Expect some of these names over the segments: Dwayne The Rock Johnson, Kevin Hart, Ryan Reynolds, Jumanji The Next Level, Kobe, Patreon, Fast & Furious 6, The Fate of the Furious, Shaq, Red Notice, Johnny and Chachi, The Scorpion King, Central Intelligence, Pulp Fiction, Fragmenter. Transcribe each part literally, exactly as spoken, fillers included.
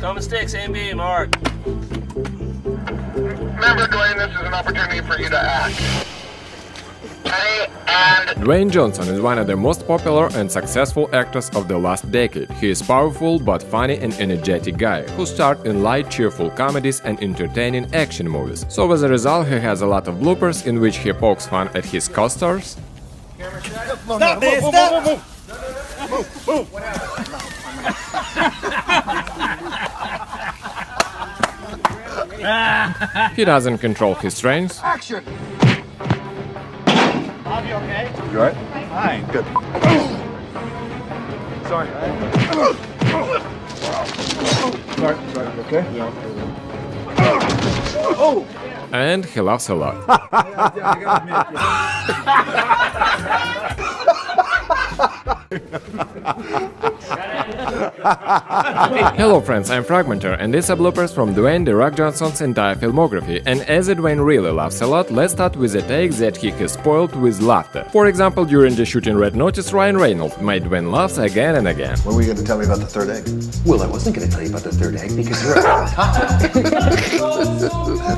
Common sticks, aim beam, hard. Remember, Dwayne, this is an opportunity for you to act. Dwayne Johnson is one of the most popular and successful actors of the last decade. He is powerful but funny and energetic guy, who starred in light, cheerful comedies and entertaining action movies. So as a result, he has a lot of bloopers in which he pokes fun at his co-stars. Stop this! Stop! Move! Move! Move! Move! He doesn't control his strengths. Action! Bob, you okay? You alright? Fine. Good. Sorry. Sorry, sorry, okay? Yeah. Oh! And he laughs a lot. Hello friends, I'm Fragmenter, and these are bloopers from Dwayne The Rock Johnson's entire filmography. And as Dwayne really laughs a lot, let's start with a take that he has spoiled with laughter. For example, during the shooting Red Notice, Ryan Reynolds made Dwayne laughs again and again. What were you going to tell me about the third egg? Well, I wasn't going to tell you about the third egg because you're out of time.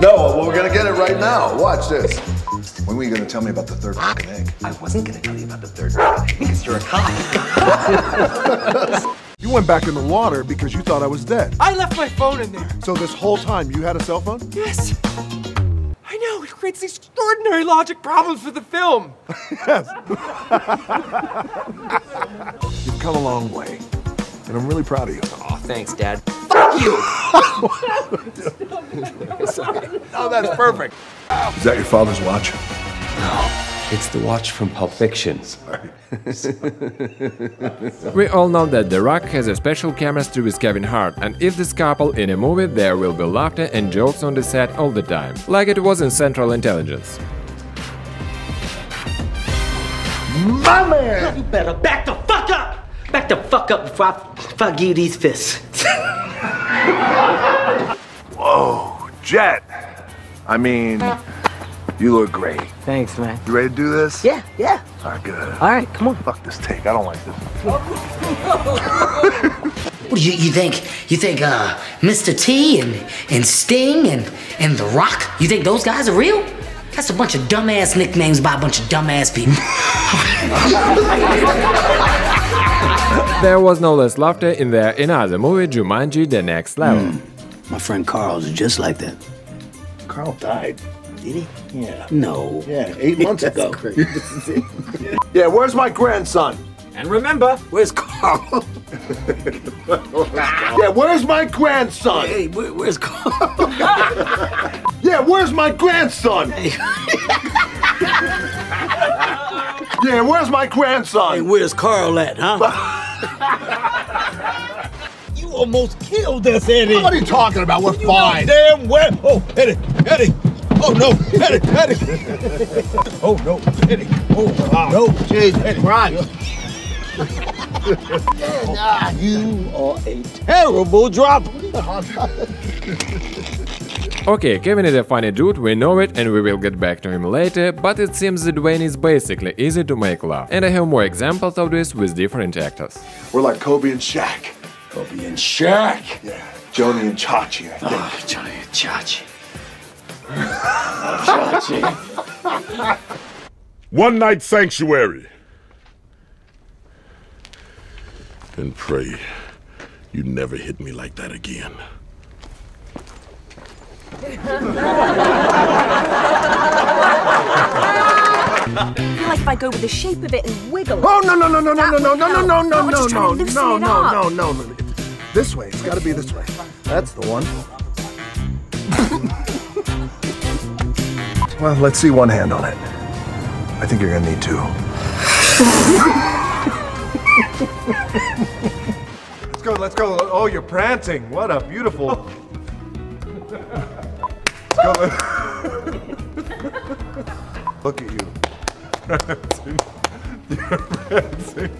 No, well, we're going to get it right now. Watch this. When were you going to tell me about the third egg? I wasn't going to tell you about the third egg because you're a cop. You went back in the water because you thought I was dead. I left my phone in there. So this whole time you had a cell phone? Yes. I know, it creates these extraordinary logic problems for the film. Yes. You've come a long way, and I'm really proud of you. Aw, oh, thanks, Dad. Fuck you! Oh, that's perfect. Is that your father's watch? No. It's the watch from Pulp Fiction. Sorry. We all know that The Rock has a special chemistry with Kevin Hart, and if this couple in a movie, there will be laughter and jokes on the set all the time, like it was in Central Intelligence. My man! You better back the fuck up! Back the fuck up before I fuck you these fists. Whoa, Jet! I mean... You look great. Thanks, man. You ready to do this? Yeah, yeah. All right, good. All right, come on. Fuck this take. I don't like this. What do you, you think? You think uh, Mister T and and Sting and and The Rock? You think those guys are real? That's a bunch of dumbass nicknames by a bunch of dumbass people. There was no less laughter in their another movie, Jumanji The Next Level. Mm. My friend Carl's just like that. Carl died. Did he? Yeah. No. Yeah, eight months ago. Yeah, where's my grandson? And remember, where's Carl? Yeah, where's my grandson? Hey, where, where's Carl? Yeah, where's my grandson? Hey. Yeah, where's my grandson? Hey, where's Carl at, huh? You almost killed us, Eddie. What are you talking about? We're you fine. Know damn well. Oh, Eddie, Eddie. Oh no, Eddie, Eddie! Oh no, Eddie! Oh wow. No, Jesus Christ! Oh, you are a terrible dropper. Okay, Kevin is a funny dude, we know it, and we will get back to him later, but it seems that Dwayne is basically easy to make laugh, and I have more examples of this with different actors. We're like Kobe and Shaq. Kobe and Shaq. Yeah, Johnny and Chachi. I think. Oh, Johnny and Chachi. One night sanctuary. And pray you never hit me like that again. I feel like if I go with the shape of it and wiggle. Oh no no no no no no no no no no no no no no no no! This way. It's got to be this way. That's the one. Well, let's see one hand on it. I think you're gonna need two. Let's go, let's go. Oh, you're prancing. What a beautiful. Let's go. Look at you. Prancing. You're prancing.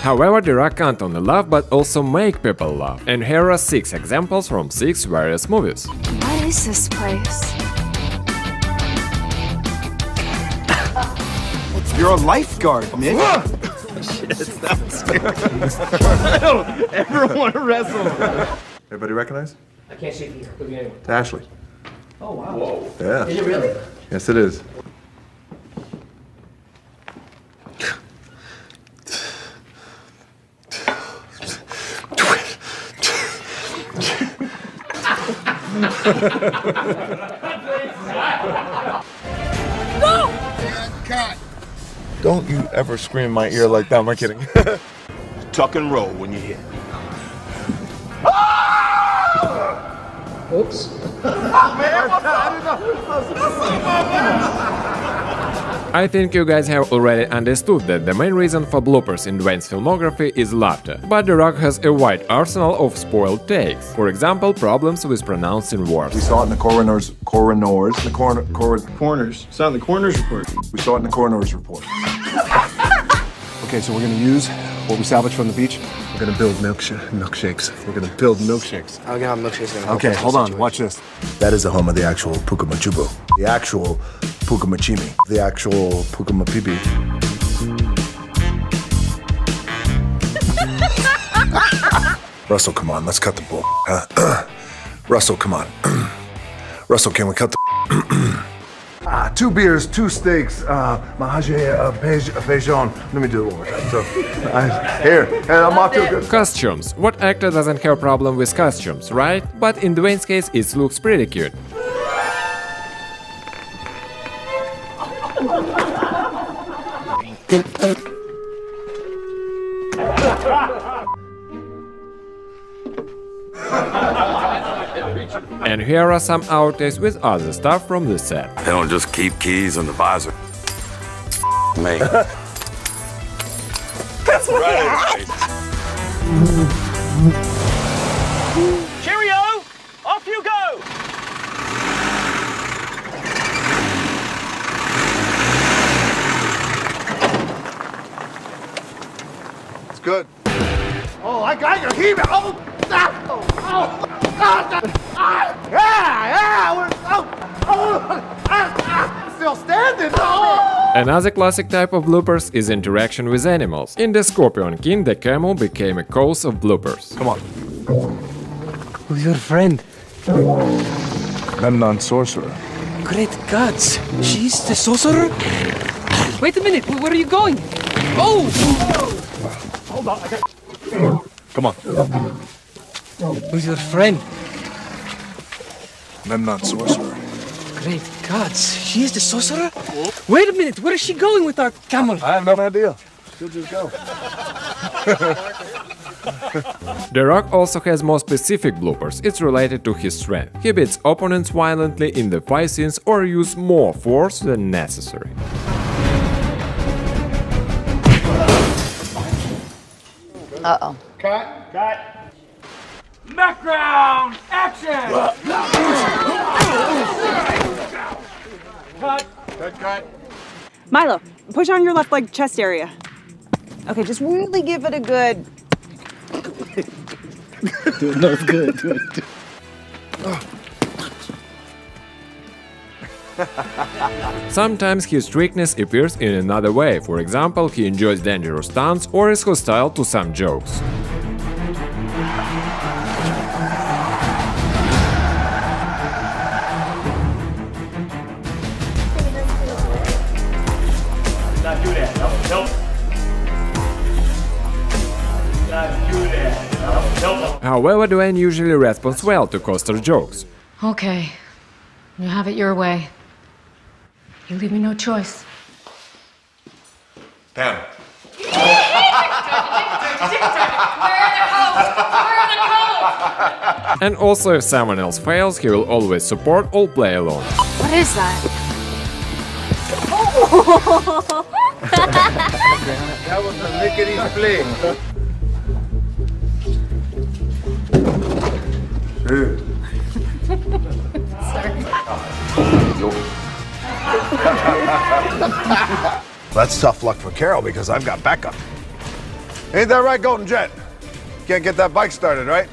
However, The Rock can't only laugh, but also make people laugh. And here are six examples from six various movies. What is this place? You're a lifeguard, Mitch. Shit, that was good. I don't ever want to wrestle. Everybody recognize? I can't shake you. Could be anyone. It's Ashley. Oh, wow. Whoa. Yeah. Is it really? Yes, it is. No! Don't you ever scream in my ear like that. Am I kidding? Tuck and roll when you hit. Oops. I think you guys have already understood that the main reason for bloopers in Dwayne's filmography is laughter, but The Rock has a wide arsenal of spoiled takes. For example, problems with pronouncing words. We saw it in the coroner's coroners, the coroner, cor corners. It's not in the coroner's report. We saw it in the coroner's report. Okay, so we're gonna use what we salvaged from the beach. We're gonna build milkshake milkshakes. We're gonna build milkshakes. I got milkshakes. Okay, hold on. Watch this. That is the home of the actual Pukumachubo. The actual Pukumachimi. The actual Pukumapipi. Russell, come on. Let's cut the bull. Uh, Russell, come on. Russell, can we cut the? ah, two beers, two steaks. Uh, Mahaje uh, Peijon. Let me do it one more time. So, I, here, and I'm off to a good. Costumes. What actor doesn't have a problem with costumes, right? But in Dwayne's case, it looks pretty cute. And here are some outtakes with other stuff from the set. They don't just keep keys on the visor. Me. That's right. Cheerio! Off you go! It's good. Oh, I got your heave. Oh! Oh! Oh! Ah, yeah, yeah, oh, oh, ah, I'm still standing. Oh. Another classic type of bloopers is interaction with animals. In The Scorpion King, the camel became a cause of bloopers. Come on. Who's your friend? I'm non-sorcerer. Great gods, she's the sorcerer? Wait a minute, where are you going? Oh! Hold on, I got... Come on. Who's your friend? I'm not sorcerer. Great gods, she is the sorcerer? Wait a minute, where is she going with our camel? I have no idea. She'll just go. The Rock also has more specific bloopers. It's related to his strength. He beats opponents violently in the fight scenes or uses more force than necessary. Uh-oh. Cut, cut. Background action! Cut. Cut, cut. Milo, push on your left leg chest area. Okay, just really give it a good. Do it, no, it's good. Do it, do it. Oh. Sometimes his strictness appears in another way. For example, he enjoys dangerous stunts or is hostile to some jokes. However, Dwayne usually responds well to Coster jokes. Okay, you have it your way. You leave me no choice. Pam. Where the coats? Where the coats? And also, if someone else fails, he will always support or play along. What is that? Oh. That was a lickety flick. Sorry. That's tough luck for Carol because I've got backup. Ain't that right, Golden Jet? Can't get that bike started, right?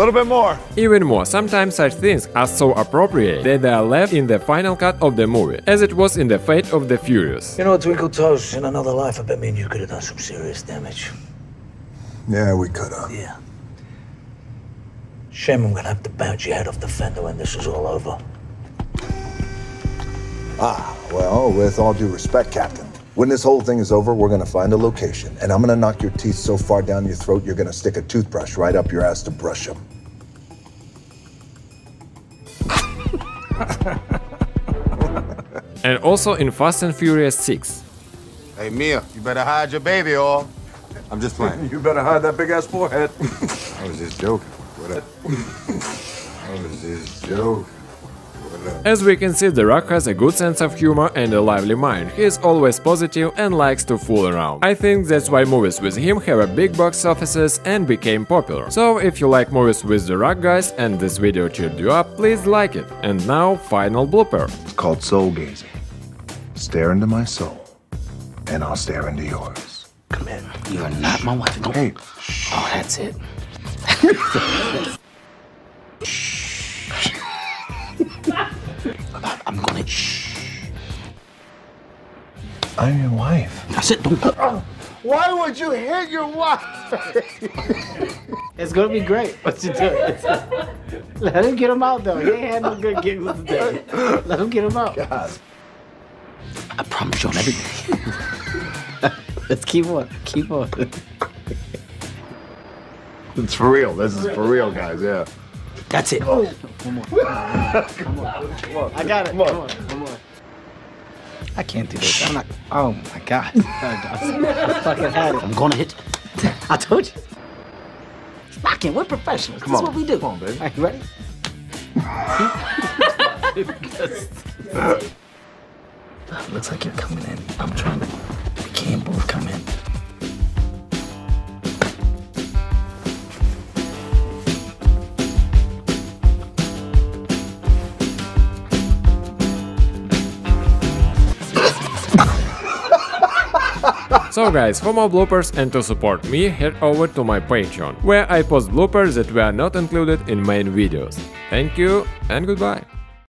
little bit more. Even more, sometimes such things are so appropriate that they are left in the final cut of the movie, as it was in The Fate of the Furious. You know, Twinkle Toes, in another life, I bet me and you could have done some serious damage. Yeah, we could have. Yeah. Shame I'm gonna have to bounce your head off the fender when this is all over. Ah, well, with all due respect, Captain, when this whole thing is over, we're gonna find a location, and I'm gonna knock your teeth so far down your throat, you're gonna stick a toothbrush right up your ass to brush them. And also in Fast and Furious six. Hey, Mia, you better hide your baby, or... I'm just playing. You better hide that big-ass forehead. I was just joking. What up? I was just joking. As we can see, The Rock has a good sense of humor and a lively mind. He is always positive and likes to fool around. I think that's why movies with him have a big box offices and became popular. So if you like movies with The Rock, guys, and this video cheered you up, please like it. And now, final blooper. It's called soul gazing. Stare into my soul, and I'll stare into yours. Come in. You are not my wife. Don't... Hey. Oh, that's it. I'm gonna shh. I'm your wife. That's it. Don't. Oh, why would you hit your wife? It's gonna be great. What you doing? Let him get him out though. He ain't had no good giggles today. Let him get him out. God. I promise you on everything. Let's keep on. Keep on. It's for real. This is for real, guys. Yeah. That's it. Oh. One more. Come on. Come on. I got it. Come on. Come on. I can't do this. I'm not. Oh my God. I fucking had it. I'm gonna hit. I told you. Fucking, we're professionals. Come this on. Is what we do. Come on, baby. All right, you ready? Looks like you're coming in. I'm trying to. We can't both come in. So guys, for more bloopers and to support me, head over to my Patreon, where I post bloopers that were not included in main videos. Thank you and goodbye!